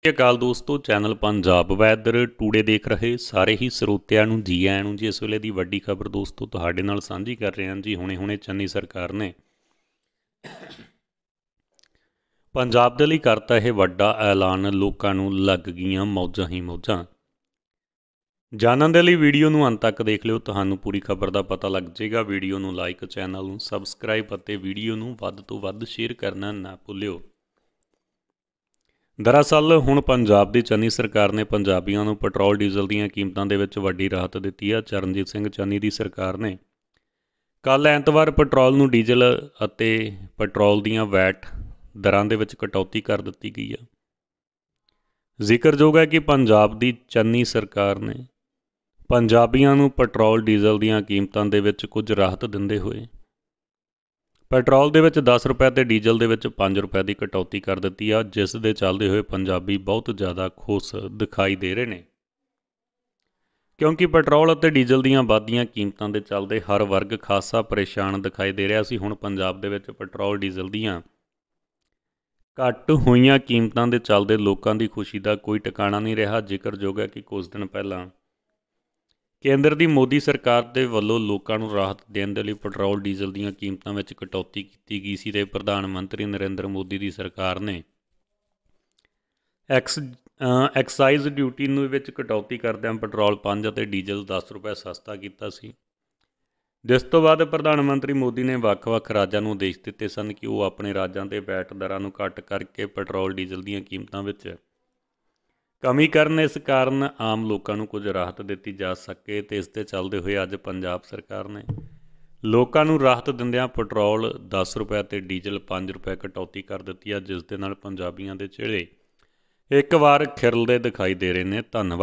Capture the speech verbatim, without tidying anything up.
ਸਤਿ ਸ਼੍ਰੀ ਅਕਾਲ दोस्तों, channel Punjab weather today देख रहे सारे ही ਸਰੋਤਿਆਂ ਨੂੰ ਜੀ ਆਇਆਂ ਨੂੰ। इस ਵੇਲੇ ਦੀ ਵੱਡੀ खबर दोस्तों ਤੁਹਾਡੇ ਨਾਲ ਸਾਂਝੀ ਕਰ ਰਹੇ ਹਾਂ जी। ਹੁਣੇ ਹੁਣੇ ਚੰਨੀ सरकार ने पंजाब ਦੇ ਲਈ ਕਰਤਾ ਇਹ ਵੱਡਾ ਐਲਾਨ, ਲੋਕਾਂ ਨੂੰ ਲੱਗ ਗਈਆਂ ਮੌਜਾਂ ਹੀ ਮੌਜਾਂ। ਜਾਣਨ ਦੇ ਲਈ ਵੀਡੀਓ ਨੂੰ ਅੰਤ ਤੱਕ ਦੇਖ ਲਿਓ, ਤੁਹਾਨੂੰ ਪੂਰੀ ਖਬਰ ਦਾ ਪਤਾ ਲੱਗ ਜਾਏਗਾ। ਵੀਡੀਓ ਨੂੰ ਲਾਈਕ, ਚੈਨਲ ਨੂੰ ਸਬਸਕ੍ਰਾਈਬ ਅਤੇ ਵੀਡੀਓ ਨੂੰ ਵੱਧ ਤੋਂ ਵੱਧ ਸ਼ੇਅਰ ਕਰਨਾ ਨਾ ਭੁੱਲਿਓ। दरअसल हुण पंजाब दी चन्नी सरकार ने पंजाबियों नूं पेट्रोल डीजल दीयां कीमतां दे विच वड्डी राहत दित्ती है। चरणजीत सिंह चन्नी दी सरकार ने कल एतवार पेट्रोल नूं डीजल अते पेट्रोल दीयां वैट दरां दे विच कटौती कर दित्ती गई है। जिक्रयोग है कि पंजाब दी चन्नी सरकार ने पंजाबियों नूं पेट्रोल डीजल दीयां कीमतां दे विच कुछ राहत दिंदे होए पेट्रोल दे विच दस रुपए ते डीजल दे विच पाँच रुपए की कटौती कर दित्ती आ, जिस दे चलदे होए पंजाबी बहुत ज़्यादा खुश दिखाई दे रहे हैं, क्योंकि पेट्रोल अते डीजल दीयां वाधीआं कीमतां दे चलदे हर वर्ग खासा परेशान दिखाई दे रहा सी। हुण पंजाब दे विच पेट्रोल डीजल दीयां घट होईआं कीमतां दे चलदे लोकां दी खुशी दा कोई टिकाणा नहीं रहा। जिक्रयोग है कि कुछ दिन पहलां केंद्र की मोदी सरकार के वलों लोगों को राहत देने के लिए पेट्रोल डीजल दी कीमतों में कटौती की गई सी ते प्रधानमंत्री नरेंद्र मोदी की सरकार ने एक्स एक्साइज ड्यूटी में कटौती करदे पेट्रोल पाँच ते डीजल दस रुपए सस्ता किया सी। जिस तो बाद प्रधानमंत्री मोदी ने वख-वख राज्यां नूं आदेश दित्ते सन कि वो अपने राज्यां दे वैट दरां नूं घट करके पेट्रोल डीजल दी कीमतों में कमी करने, इस कारण आम लोगों को कुछ राहत दी जा सके। तो इसके चलते हुए अज पंजाब सरकार ने लोगों को राहत दिंदियां पेट्रोल दस रुपए ते डीजल पाँच रुपए कटौती कर दी है, जिस दे नाल पंजाबियों दे चेहरे एक बार खिरलदे दिखाई दे रहे हैं। धन्नवाद।